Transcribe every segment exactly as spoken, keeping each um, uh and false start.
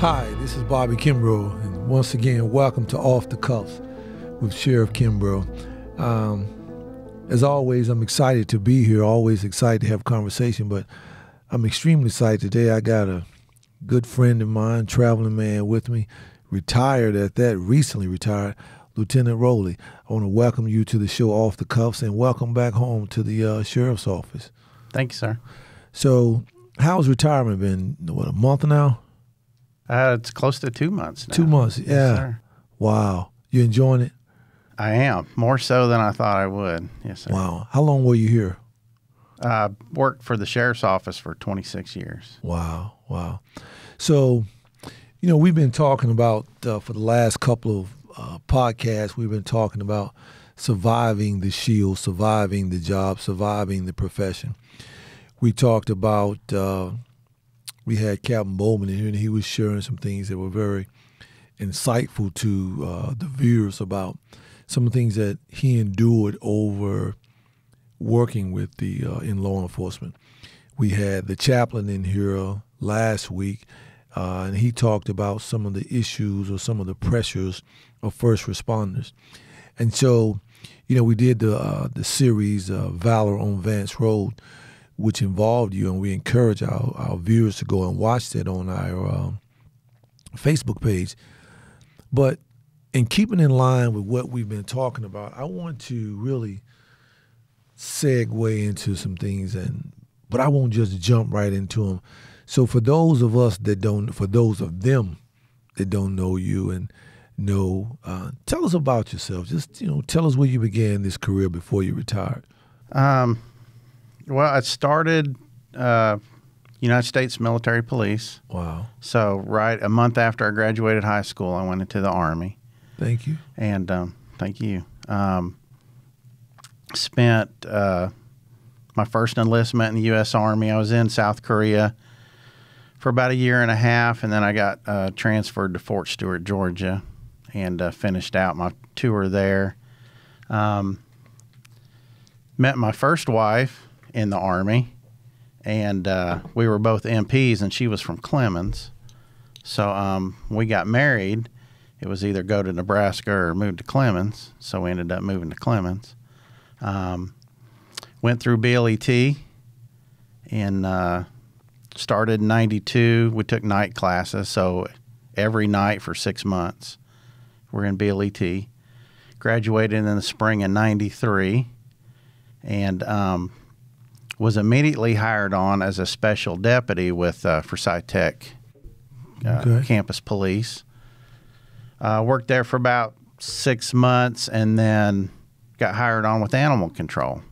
Hi, this is Bobby Kimbrough, and once again, welcome to Off the Cuffs with Sheriff Kimbrough. Um, as always, I'm excited to be here, always excited to have conversation, but I'm extremely excited today. I got a good friend of mine, traveling man with me, retired at that, recently retired, Lieutenant Rowley. I want to welcome you to the show Off the Cuffs, and welcome back home to the uh, Sheriff's Office. Thank you, sir. So how's retirement been, what, a month now? Uh, it's close to two months now. Two months, yeah. Yes, sir. Wow. You enjoying it? I am, more so than I thought I would. Yes, sir. Wow. How long were you here? I uh, worked for the Sheriff's Office for twenty-six years. Wow, wow. So, you know, we've been talking about, uh, for the last couple of uh, podcasts, we've been talking about surviving the shield, surviving the job, surviving the profession. We talked about... Uh, We had Captain Bowman in here, and he was sharing some things that were very insightful to uh, the viewers about some of the things that he endured over working with the uh, in law enforcement. We had the chaplain in here last week, uh, and he talked about some of the issues or some of the pressures of first responders. And so, you know, we did the, uh, the series uh, Valor on Vance Road, which involved you, and we encourage our, our viewers to go and watch that on our um, Facebook page. But in keeping in line with what we've been talking about, I want to really segue into some things, and but I won't just jump right into them. So for those of us that don't, for those of them that don't know you and know, uh, tell us about yourself. Just, you know, tell us where you began this career before you retired. Um. Well, I started uh, United States Military Police. Wow. So right a month after I graduated high school, I went into the Army. Thank you. And um, thank you. Um, spent uh, my first enlistment in the U S Army. I was in South Korea for about a year and a half, and then I got uh, transferred to Fort Stewart, Georgia, and uh, finished out my tour there. Um, met my first wife in the Army, and uh, we were both M Ps, and she was from Clemmons. So um, we got married. It was either go to Nebraska or move to Clemmons, so we ended up moving to Clemmons. Um, went through B L E T and uh, started in ninety-two. We took night classes, so every night for six months we're in B L E T. Graduated in the spring of ninety-three, and um, was immediately hired on as a special deputy with uh, Forsyth Tech uh, okay. Campus Police. Uh, worked there for about six months and then got hired on with Animal Control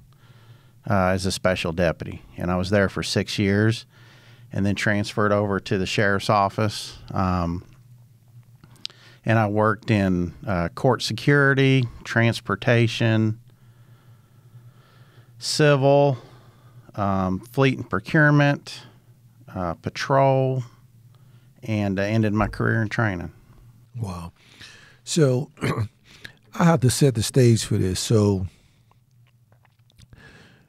uh, as a special deputy. And I was there for six years and then transferred over to the Sheriff's Office. Um, and I worked in uh, court security, transportation, civil, Um, fleet and procurement, uh, patrol, and uh, ended my career in training. Wow. So I have to set the stage for this. So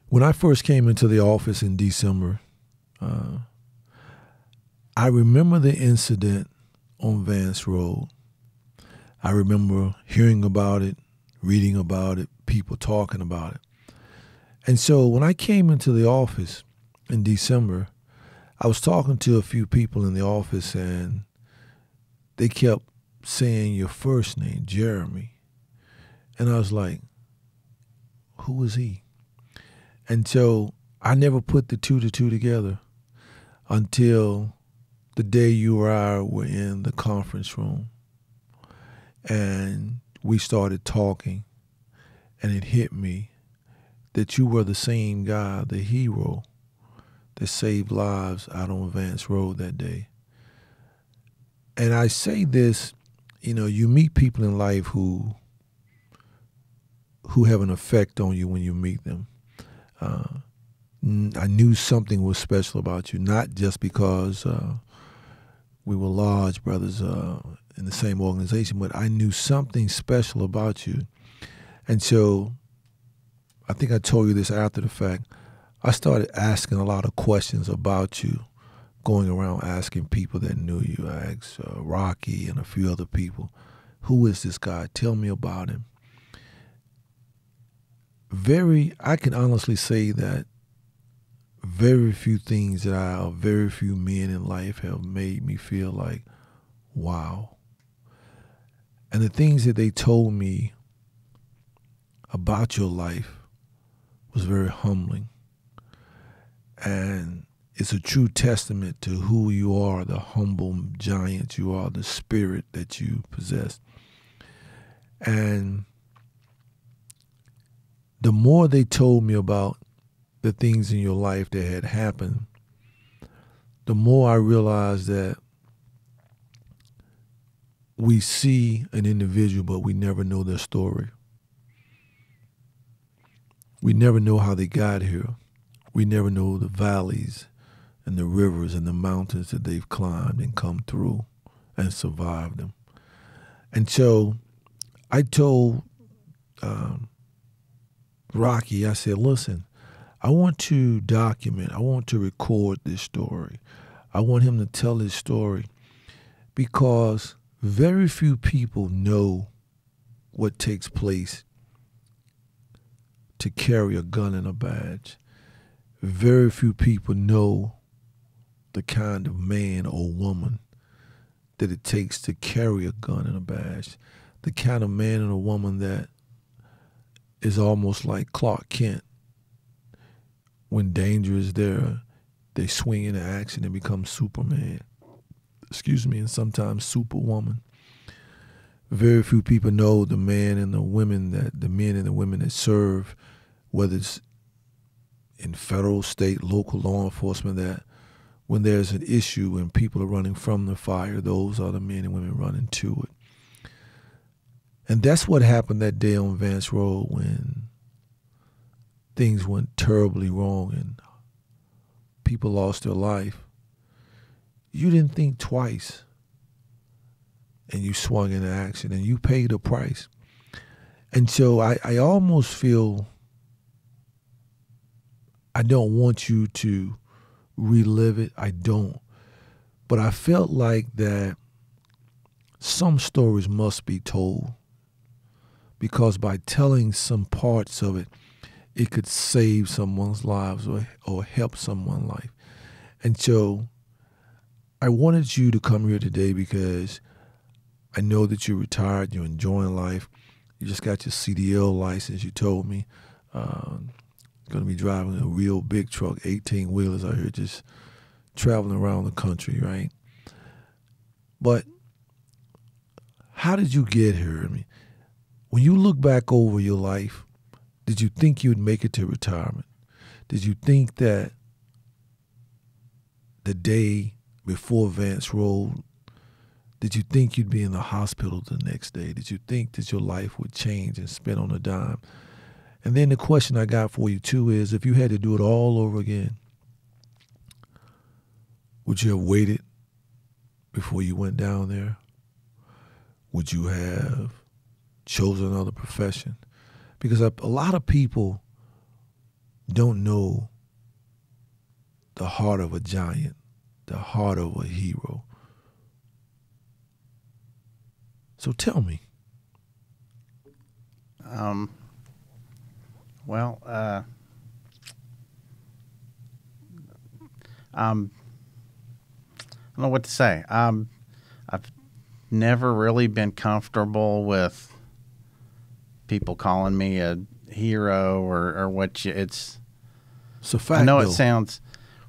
when I first came into the office in December, uh, I remember the incident on Vance Road. I remember hearing about it, reading about it, people talking about it. And so when I came into the office in December, I was talking to a few people in the office, and they kept saying your first name, Jeremy. And I was like, who is he? And so I never put the two to two together until the day you or I were in the conference room. And we started talking, and it hit me that you were the same guy, the hero that saved lives out on Vance Road that day. And I say this, you know, you meet people in life who who have an effect on you when you meet them. Uh, I knew something was special about you, not just because uh, we were large brothers uh, in the same organization, but I knew something special about you. And so, I think I told you this after the fact, I started asking a lot of questions about you going around asking people that knew you. I asked uh, Rocky and a few other people, who is this guy? Tell me about him. Very, I can honestly say that very few things that I, or very few men in life have made me feel like, wow. And the things that they told me about your life was very humbling. And it's a true testament to who you are, the humble giant you are, the spirit that you possess. And the more they told me about the things in your life that had happened, the more I realized that we see an individual, but we never know their story. We never know how they got here. We never know the valleys and the rivers and the mountains that they've climbed and come through and survived them. And so I told um, Rocky, I said, listen, I want to document, I want to record this story. I want him to tell his story because very few people know what takes place to carry a gun and a badge. Very few people know the kind of man or woman that it takes to carry a gun and a badge. The kind of man and a woman that is almost like Clark Kent. When danger is there, they swing into action and become Superman. Excuse me, and sometimes Superwoman. Very few people know the man and the women that the men and the women that serve, whether it's in federal, state, local law enforcement, that when there's an issue and people are running from the fire, those are the men and women running to it. And that's what happened that day on Vance Road when things went terribly wrong and people lost their life. You didn't think twice. And you swung into action and you paid a price. And so I, I almost feel I don't want you to relive it. I don't. But I felt like that some stories must be told because by telling some parts of it, it could save someone's lives or, or help someone's life. And so I wanted you to come here today because I know that you're retired, you're enjoying life. You just got your C D L license, you told me. Um, going to be driving a real big truck, eighteen wheelers out here, just traveling around the country, right? But how did you get here? I mean, when you look back over your life, did you think you'd make it to retirement? Did you think that the day before Vance Road, did you think you'd be in the hospital the next day? Did you think that your life would change and spin on a dime? And then the question I got for you, too, is if you had to do it all over again, would you have waited before you went down there? Would you have chosen another profession? Because a lot of people don't know the heart of a giant, the heart of a hero. So tell me. Um, well, uh, um, I don't know what to say. Um, I've never really been comfortable with people calling me a hero or, or what you, it's, it's a fact, I know though. It sounds,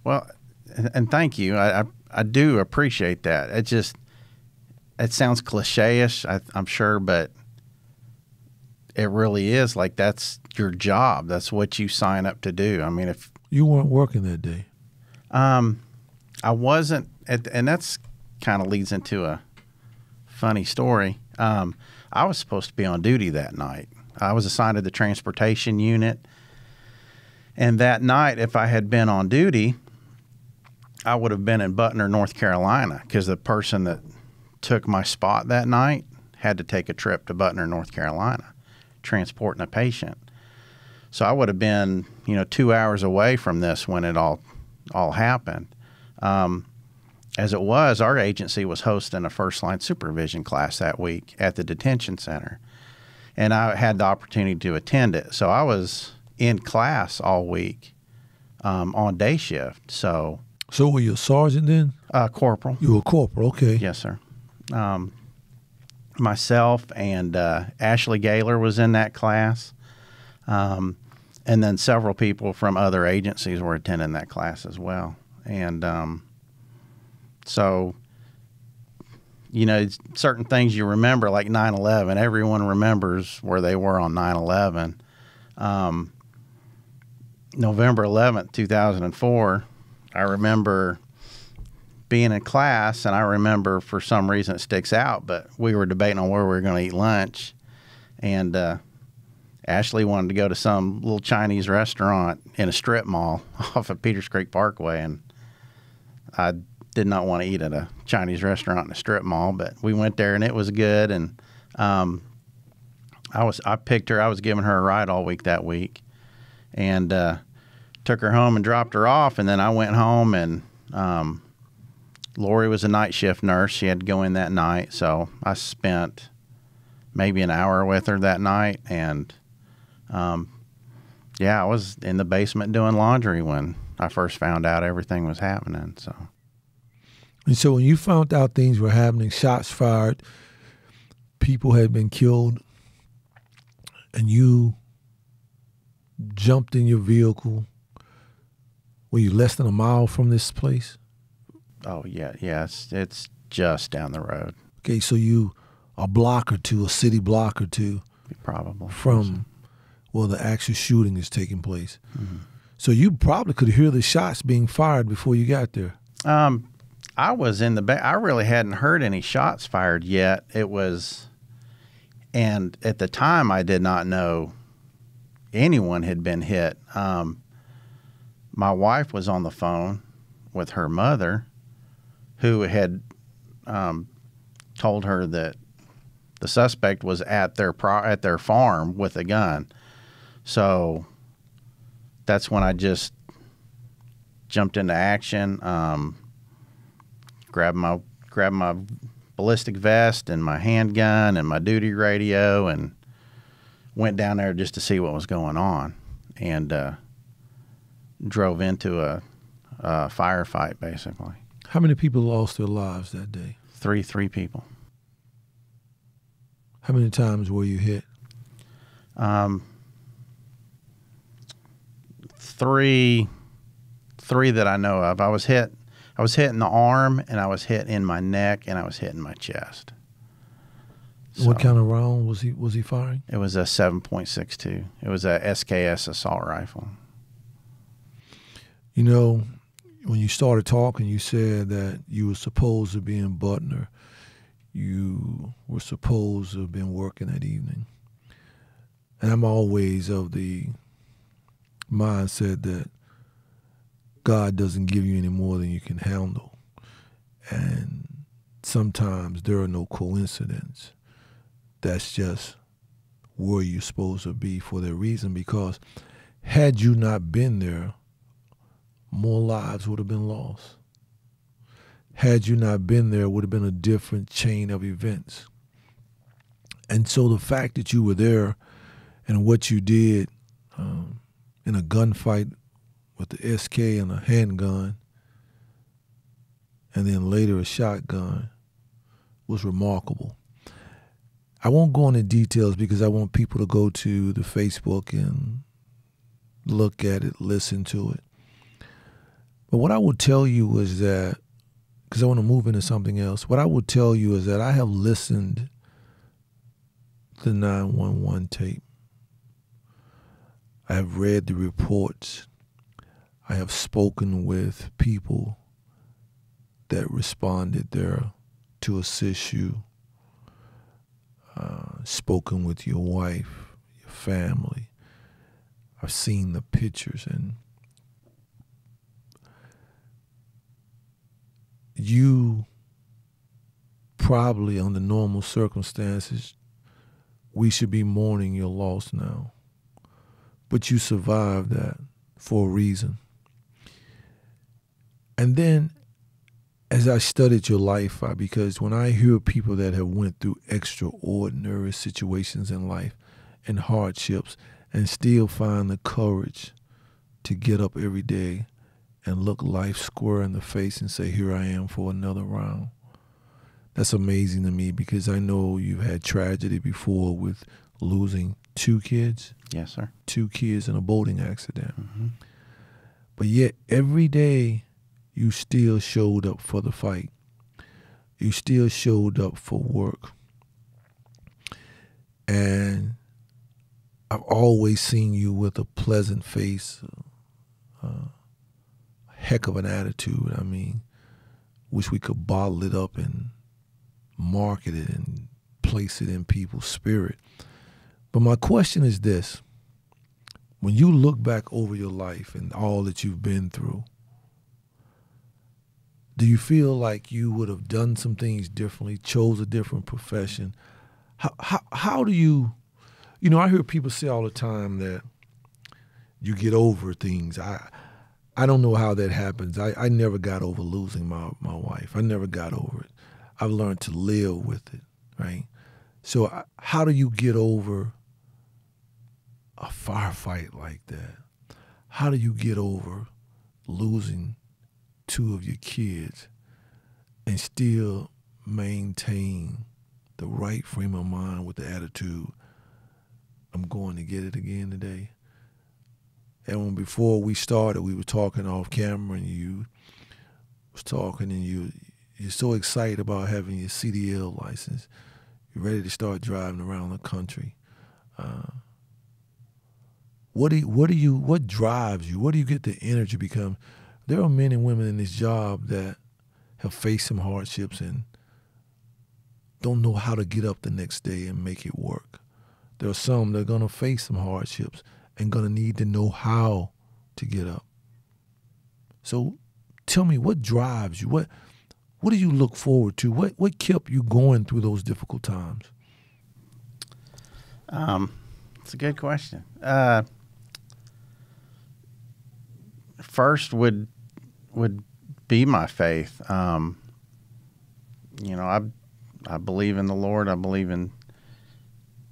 well, and, and thank you. I, I, I do appreciate that. It just, it sounds cliche-ish, I, I'm sure, but it really is. Like, that's your job. That's what you sign up to do. I mean, if you weren't working that day, um, I wasn't, at, and that's kind of leads into a funny story. Um, I was supposed to be on duty that night. I was assigned to the transportation unit, and that night, if I had been on duty, I would have been in Butner, North Carolina, because the person that took my spot that night had to take a trip to Butner, North Carolina, transporting a patient. So I would have been, you know, two hours away from this when it all all happened. Um, As it was, our agency was hosting a first-line supervision class that week at the detention center, and I had the opportunity to attend it. So I was in class all week um, on day shift. So, so were you a sergeant then? Uh, corporal. You were a corporal, okay. Yes, sir. Um, myself and uh, Ashley Gaylor was in that class, um, and then several people from other agencies were attending that class as well. And um, so, you know, certain things you remember, like nine eleven, everyone remembers where they were on nine eleven. Um, November eleventh, two thousand four, I remember being in class, and I remember for some reason it sticks out, but we were debating on where we were going to eat lunch, and uh, Ashley wanted to go to some little Chinese restaurant in a strip mall off of Peters Creek Parkway, and I did not want to eat at a Chinese restaurant in a strip mall, but we went there, and it was good, and um, I was I picked her. I was giving her a ride all week that week, and uh, took her home and dropped her off. And then I went home, and um, Lori was a night shift nurse. She had to go in that night, so I spent maybe an hour with her that night. And um, yeah, I was in the basement doing laundry when I first found out everything was happening. So, and so when you found out things were happening, shots fired, people had been killed, and you jumped in your vehicle. Were you less than a mile from this place? Oh, yeah, yeah. It's, it's just down the road. Okay, so you a block or two, a city block or two. Probably. From where the actual shooting is taking place. Mm-hmm. So you probably could hear the shots being fired before you got there. Um, I was in the back. I really hadn't heard any shots fired yet. It was... And at the time, I did not know anyone had been hit. Um, my wife was on the phone with her mother, who had um, told her that the suspect was at their pro at their farm with a gun. So that's when I just jumped into action, um, grabbed my grabbed my. ballistic vest and my handgun and my duty radio, and went down there just to see what was going on, and uh, drove into a, a firefight, basically. How many people lost their lives that day? Three, three people. How many times were you hit? Um, three, three that I know of. I was hit. I was hit in the arm, and I was hit in my neck, and I was hit in my chest. So, what kind of round was he was he firing? It was a seven point six two. It was a S K S assault rifle. You know, when you started talking, you said that you were supposed to be in Butner. You were supposed to have been working that evening. And I'm always of the mindset that God doesn't give you any more than you can handle. And sometimes there are no coincidences. That's just where you're supposed to be for that reason, because had you not been there, more lives would have been lost. Had you not been there, it would have been a different chain of events. And so the fact that you were there and what you did um, in a gunfight with the S K and a handgun, and then later a shotgun, was remarkable. I won't go into details because I want people to go to the Facebook and look at it, listen to it. But what I will tell you is that, because I want to move into something else, what I will tell you is that I have listened to the nine one one tape. I have read the reports. I have spoken with people that responded there to assist you, uh, spoken with your wife, your family. I've seen the pictures, and you probably, under normal circumstances, we should be mourning your loss now. But you survived that for a reason. And then as I studied your life, because when I hear people that have went through extraordinary situations in life and hardships and still find the courage to get up every day and look life square in the face and say, here I am for another round. That's amazing to me, because I know you've had tragedy before with losing two kids. Yes, sir. Two kids in a boating accident. Mm-hmm. But yet every day you still showed up for the fight. You still showed up for work. And I've always seen you with a pleasant face, uh, a heck of an attitude. I mean, wish we could bottle it up and market it and place it in people's spirit. But my question is this. When you look back over your life and all that you've been through, do you feel like you would have done some things differently, chose a different profession? How, how, how do you, you know, I hear people say all the time that you get over things. I I don't know how that happens. I, I never got over losing my, my wife. I never got over it. I've learned to live with it, right? So I, how do you get over a firefight like that? How do you get over losing two of your kids and still maintain the right frame of mind with the attitude, I'm going to get it again today? And when before we started, we were talking off camera, and you was talking, and you, you're so excited about having your C D L license. You're ready to start driving around the country. Uh, what do you, what do you, what drives you? What do you get the energy to become? There are men and women in this job that have faced some hardships and don't know how to get up the next day and make it work. There are some that are going to face some hardships and going to need to know how to get up. So tell me, what drives you? What what do you look forward to? What what kept you going through those difficult times? Um, it's a good question. Uh, first would would be my faith. Um, you know, I, I believe in the Lord. I believe in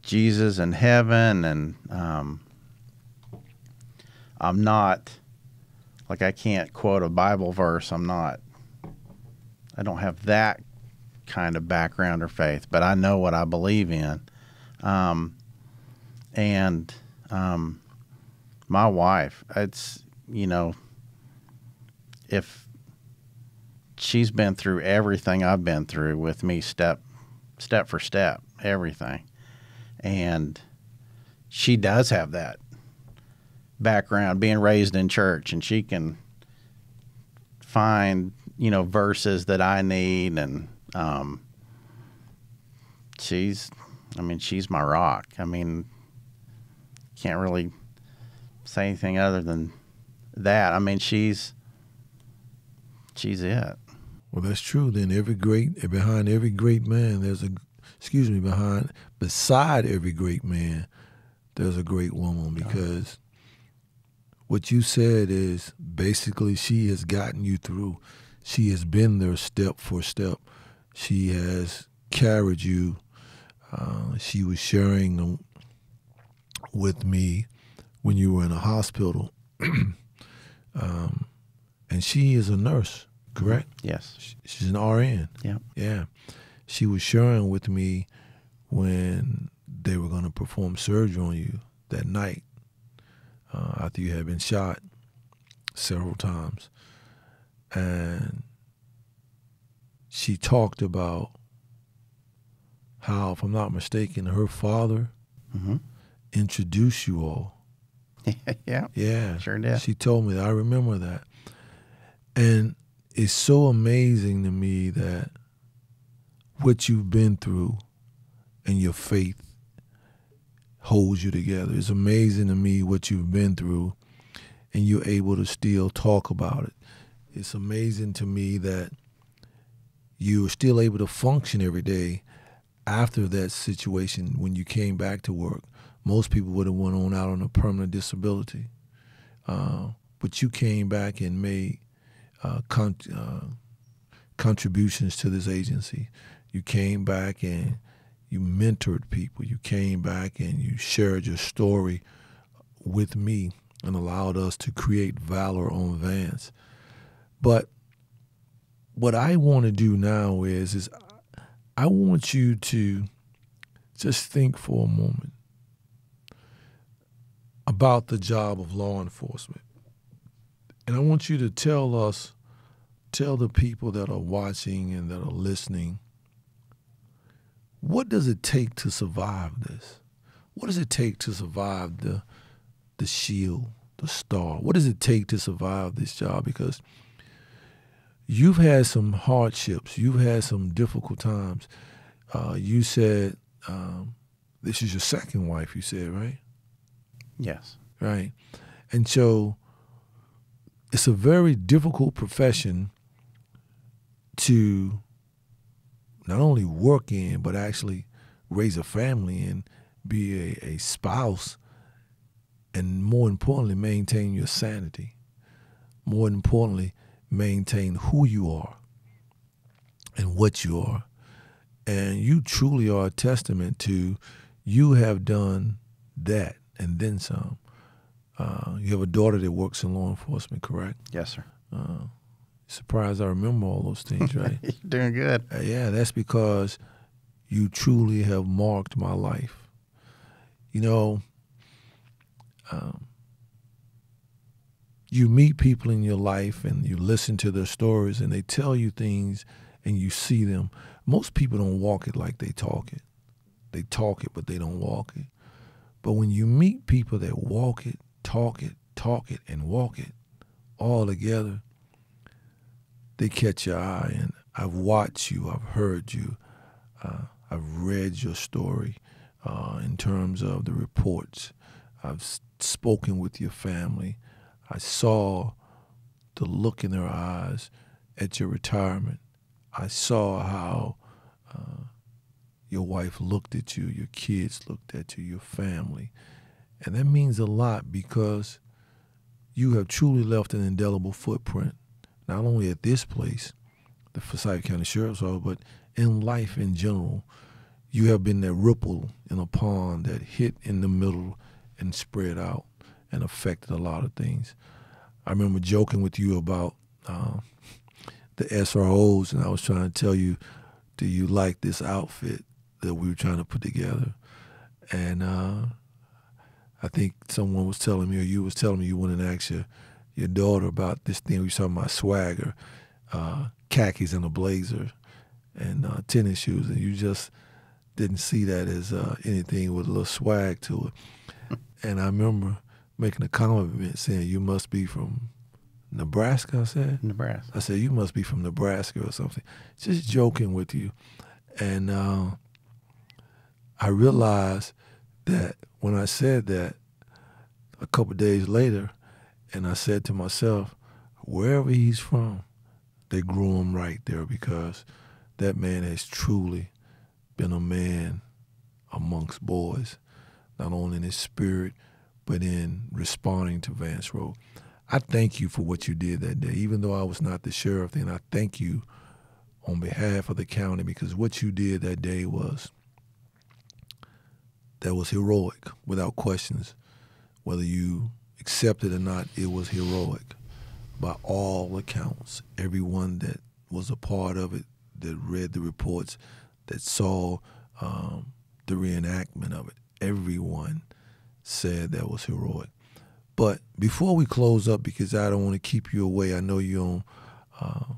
Jesus and heaven. And um, I'm not, like, I can't quote a Bible verse. I'm not, I don't have that kind of background or faith, but I know what I believe in. Um, and um, my wife, it's, you know, if she's been through everything I've been through with me, step, step for step, everything. And she does have that background, being raised in church, and she can find, you know, verses that I need. And, um, she's, I mean, she's my rock. I mean, can't really say anything other than that. I mean, she's, she's it. Well, that's true. Then every great, behind every great man, there's a, excuse me, behind, beside every great man, there's a great woman, because what you said is basically she has gotten you through. She has been there step for step. She has carried you. Uh, she was sharing with me when you were in a hospital. um, and she is a nurse, correct? Yes. She's an R N. Yeah. Yeah. She was sharing with me when they were going to perform surgery on you that night, uh, after you had been shot several times. And she talked about how, if I'm not mistaken, her father mm-hmm. introduced you all. Yeah. Yeah. Sure did. She told me that. I remember that. And it's so amazing to me that what you've been through and your faith holds you together. It's amazing to me what you've been through and you're able to still talk about it. It's amazing to me that you're still able to function every day after that situation when you came back to work. Most people would have went on out on a permanent disability. Uh, but you came back and made uh, con uh, contributions to this agency. You came back and you mentored people. You came back and you shared your story with me and allowed us to create Valor on Vance. But what I want to do now is, is I want you to just think for a moment about the job of law enforcement. And I want you to tell us, tell the people that are watching and that are listening, what does it take to survive this? What does it take to survive the, the shield, the star? What does it take to survive this job? Because you've had some hardships. You've had some difficult times. Uh, you said um, this is your second wife, you said, right? Yes. Right. And so it's a very difficult profession to not only work in, but actually raise a family and be a, a spouse, and more importantly, maintain your sanity. More importantly, maintain who you are and what you are. And you truly are a testament to, you have done that and then some. Uh, you have a daughter that works in law enforcement, correct? Yes, sir. Uh, surprised I remember all those things, right? You're doing good. Uh, yeah, that's because you truly have marked my life. You know, um, you meet people in your life and you listen to their stories and they tell you things and you see them. Most people don't walk it like they talk it. They talk it, but they don't walk it. But when you meet people that walk it, talk it, talk it, and walk it all together, they catch your eye. And I've watched you, I've heard you, uh, I've read your story uh, in terms of the reports. I've spoken with your family. I saw the look in their eyes at your retirement. I saw how uh, your wife looked at you, your kids looked at you, your family. And that means a lot, because you have truly left an indelible footprint, not only at this place, the Forsyth County Sheriff's Office, but in life in general. You have been that ripple in a pond that hit in the middle and spread out and affected a lot of things. I remember joking with you about um, the S R Os, and I was trying to tell you, do you like this outfit that we were trying to put together? And uh, I think someone was telling me, or you was telling me, you went and asked your, your daughter about this thing. We were talking about swagger, uh, khakis and a blazer, and uh, tennis shoes, and you just didn't see that as uh, anything with a little swag to it. And I remember making a comment saying, you must be from Nebraska, I said? Nebraska. I said, you must be from Nebraska or something. Just joking with you. And uh, I realized that when I said that, a couple of days later, and I said to myself, wherever he's from, they grew him right there, because that man has truly been a man amongst boys, not only in his spirit, but in responding to Vance Road. I thank you for what you did that day. Even though I was not the sheriff then, I thank you on behalf of the county, because what you did that day was, that was heroic, without questions. Whether you accept it or not, it was heroic by all accounts. Everyone that was a part of it, that read the reports, that saw um, the reenactment of it, everyone said that was heroic. But before we close up, because I don't want to keep you away, I know you're on uh,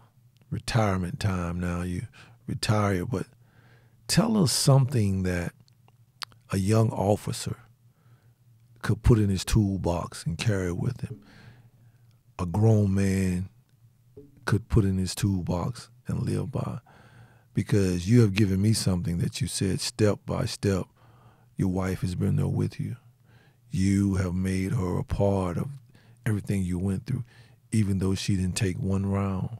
retirement time now, you retire, but tell us something that a young officer could put in his toolbox and carry with him, a grown man could put in his toolbox and live by. Because you have given me something that you said step by step. Your wife has been there with you. You have made her a part of everything you went through. Even though she didn't take one round,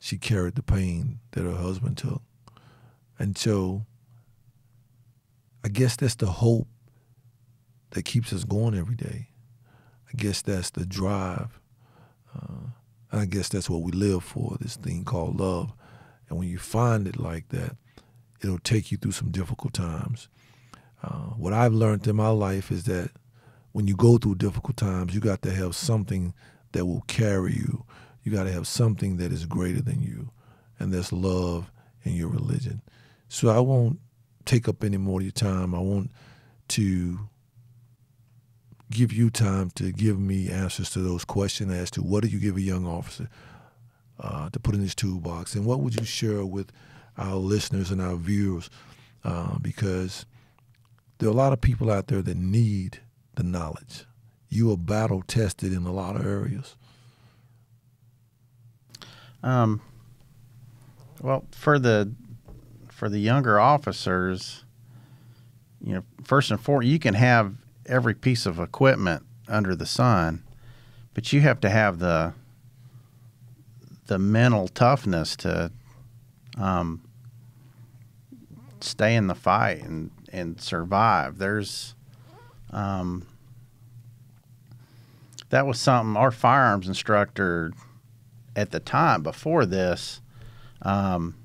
she carried the pain that her husband took. And so I guess that's the hope that keeps us going every day. I guess that's the drive. Uh, I guess that's what we live for, this thing called love. And when you find it like that, it'll take you through some difficult times. Uh, what I've learned in my life is that when you go through difficult times, you got to have something that will carry you. You got to have something that is greater than you, and that's love and your religion. So I won't take up any more of your time. I want to give you time to give me answers to those questions as to what do you give a young officer uh, to put in his toolbox, and what would you share with our listeners and our viewers, uh, because there are a lot of people out there that need the knowledge. You are battle tested in a lot of areas. Um, well, for the for the younger officers, you know, first and foremost, you can have every piece of equipment under the sun, but you have to have the the mental toughness to um, stay in the fight and and survive. There's um, that was something our firearms instructor at the time before this um,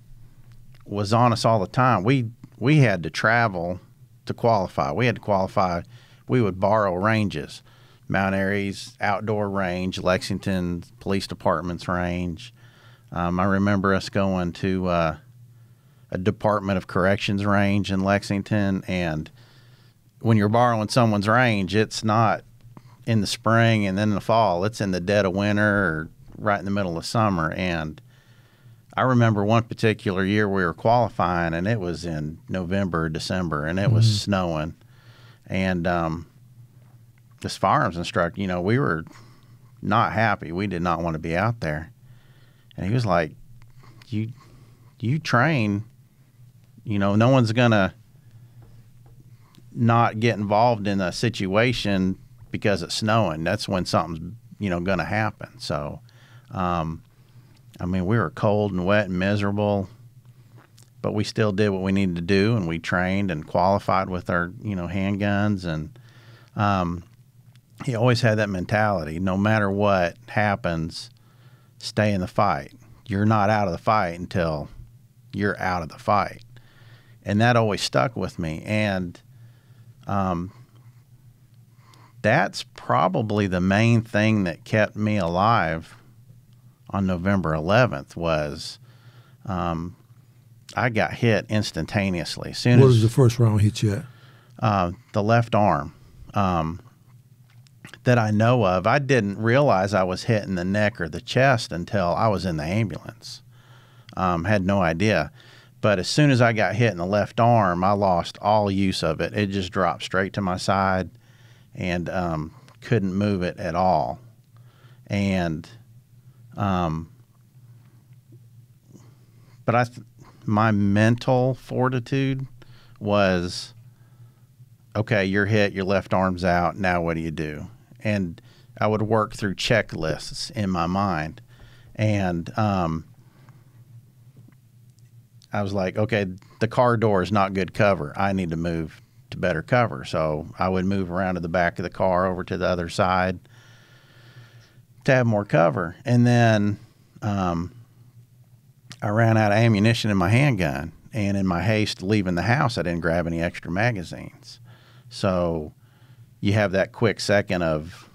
was on us all the time. We we had to travel to qualify. We had to qualify. We would borrow ranges, Mount Airy's outdoor range, Lexington Police Department's range. Um, I remember us going to uh, a Department of Corrections range in Lexington, and when you're borrowing someone's range, it's not in the spring and then in the fall. It's in the dead of winter or right in the middle of summer. And I remember one particular year we were qualifying, and it was in November, December, and it mm-hmm. was snowing. And um, this firearms instructor, you know, we were not happy. We did not want to be out there. And he was like, you you train, you know, no one's going to not get involved in a situation because it's snowing. That's when something's, you know, going to happen. So, um, I mean, we were cold and wet and miserable, but we still did what we needed to do, and we trained and qualified with our, you know, handguns. And um, he always had that mentality: no matter what happens, stay in the fight. You're not out of the fight until you're out of the fight. And that always stuck with me. And um, that's probably the main thing that kept me alive on November eleventh was um, – I got hit instantaneously. As soon what as was the first round hit you at? Uh, the left arm um, that I know of. I didn't realize I was hit in the neck or the chest until I was in the ambulance. Um, had no idea. But as soon as I got hit in the left arm, I lost all use of it. It just dropped straight to my side, and um, couldn't move it at all. And um, but I... Th my mental fortitude was, okay, you're hit, your left arm's out, now what do you do? And I would work through checklists in my mind. And um, I was like, okay, the car door is not good cover. I need to move to better cover. So I would move around to the back of the car over to the other side to have more cover. And then um, I ran out of ammunition in my handgun, and in my haste leaving the house, I didn't grab any extra magazines. So you have that quick second of,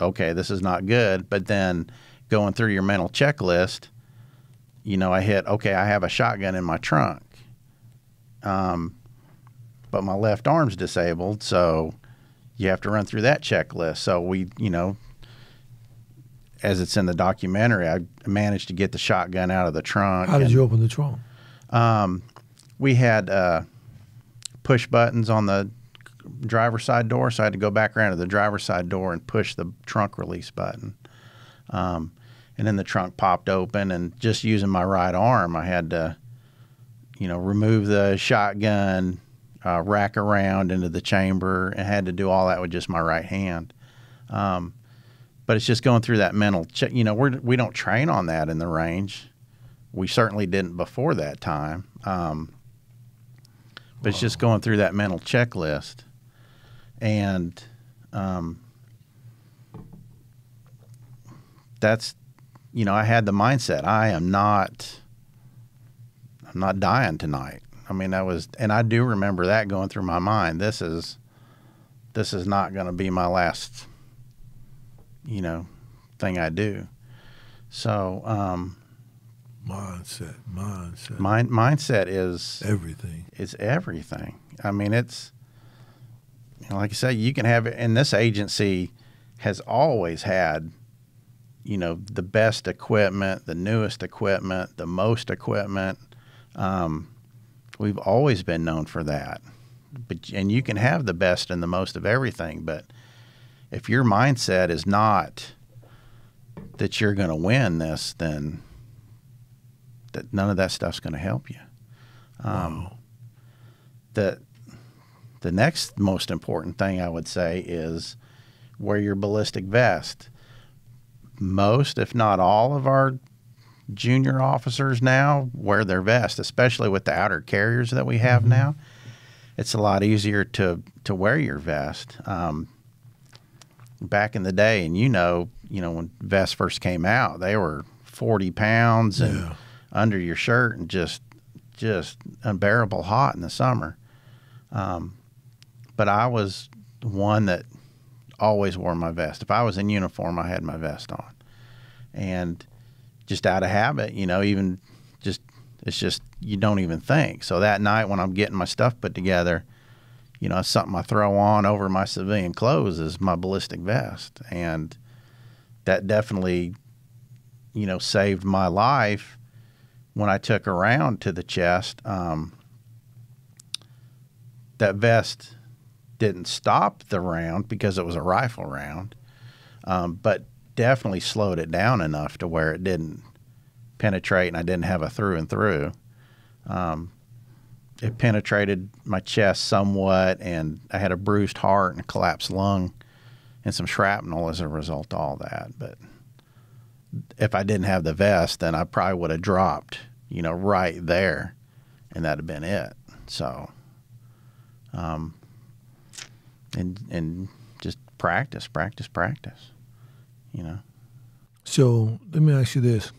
okay, this is not good. But then going through your mental checklist, you know, I hit, okay, I have a shotgun in my trunk, um, but my left arm's disabled. So you have to run through that checklist. So we, you know, as it's in the documentary, I managed to get the shotgun out of the trunk. How did and, you open the trunk? Um, we had uh, push buttons on the driver's side door, so I had to go back around to the driver's side door and push the trunk release button. Um, and then the trunk popped open, and just using my right arm, I had to, you know, remove the shotgun, uh, rack around into the chamber, and had to do all that with just my right hand. Um, But it's just going through that mental check. You know, we're, we don't train on that in the range. We certainly didn't before that time. Um, but Whoa. It's just going through that mental checklist. And um, that's you know, I had the mindset, I am not, I'm not dying tonight. I mean, that was, and I do remember that going through my mind. This is, this is not going to be my last, you know, thing I do. So, um, mindset, mindset, mind, mindset is everything. It's everything. I mean, it's, you know, like I say, you can have it, and this agency has always had, you know, the best equipment, the newest equipment, the most equipment. Um, we've always been known for that. But, and you can have the best and the most of everything, but if your mindset is not that you're going to win this, then that none of that stuff's going to help you. Um, wow. The, the next most important thing I would say is wear your ballistic vest. Most, if not all, of our junior officers now wear their vest, especially with the outer carriers that we have mm-hmm. now. It's a lot easier to, to wear your vest. Um, back in the day, and you know, you know, when vests first came out, they were forty pounds and yeah. under your shirt and just, just unbearable hot in the summer. Um, but I was one that always wore my vest. If I was in uniform, I had my vest on, and just out of habit, you know, even just, it's just, you don't even think. So that night when I'm getting my stuff put together, you know, something I throw on over my civilian clothes is my ballistic vest. And that definitely, you know, saved my life when I took around to the chest. Um, that vest didn't stop the round because it was a rifle round, um, but definitely slowed it down enough to where it didn't penetrate and I didn't have a through and through. Um, it penetrated my chest somewhat, and I had a bruised heart and a collapsed lung and some shrapnel as a result of all that. But if I didn't have the vest, then I probably would have dropped, you know, right there, and that'd have been it. So, um, and, and just practice, practice, practice, you know. So let me ask you this.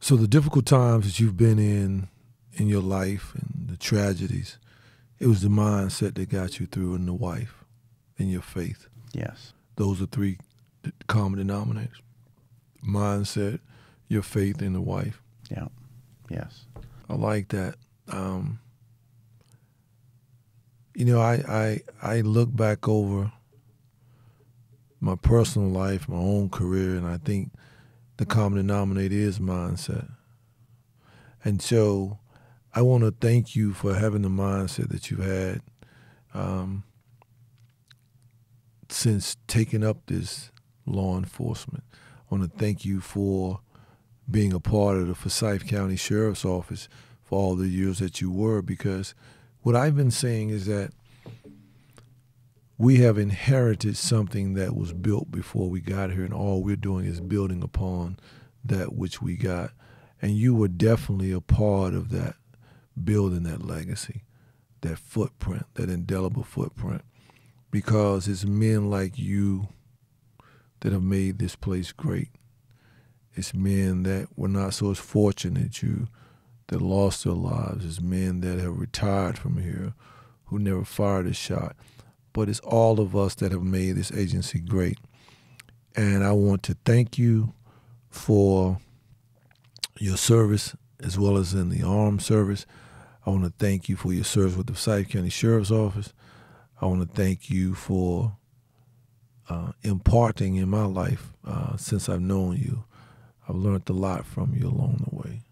So the difficult times that you've been in, in your life, and the tragedies, it was the mindset that got you through, and the wife and your faith. Yes. Those are three common denominators. Mindset, your faith, and the wife. Yeah. Yes. I like that. Um, you know, I, I, I look back over my personal life, my own career, and I think the common denominator is mindset. And so I want to thank you for having the mindset that you've had um, since taking up this law enforcement. I want to thank you for being a part of the Forsyth County Sheriff's Office for all the years that you were, because what I've been saying is that we have inherited something that was built before we got here, and all we're doing is building upon that which we got. And you were definitely a part of that, building that legacy, that footprint, that indelible footprint, because it's men like you that have made this place great. It's men that were not so as fortunate as you that lost their lives. It's men that have retired from here who never fired a shot. But it's all of us that have made this agency great. And I want to thank you for your service, as well as in the armed service. I want to thank you for your service with the Forsyth County Sheriff's Office. I want to thank you for uh, imparting in my life uh, since I've known you. I've learned a lot from you along the way.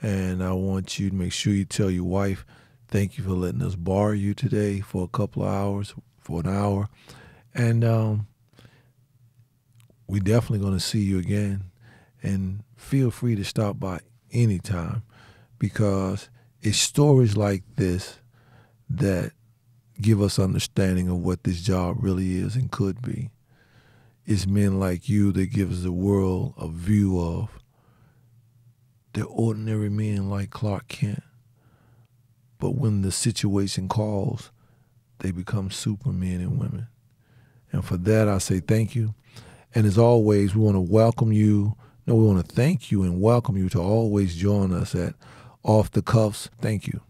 And I want you to make sure you tell your wife thank you for letting us borrow you today for a couple of hours, for an hour. And um, we're definitely going to see you again. And feel free to stop by anytime, because it's stories like this that give us understanding of what this job really is and could be. It's men like you that gives the world a view of the ordinary men like Clark Kent. But when the situation calls, they become supermen and women. And for that, I say thank you. And as always, we want to welcome you. No, we want to thank you and welcome you to always join us at Off the Cuffs. Thank you.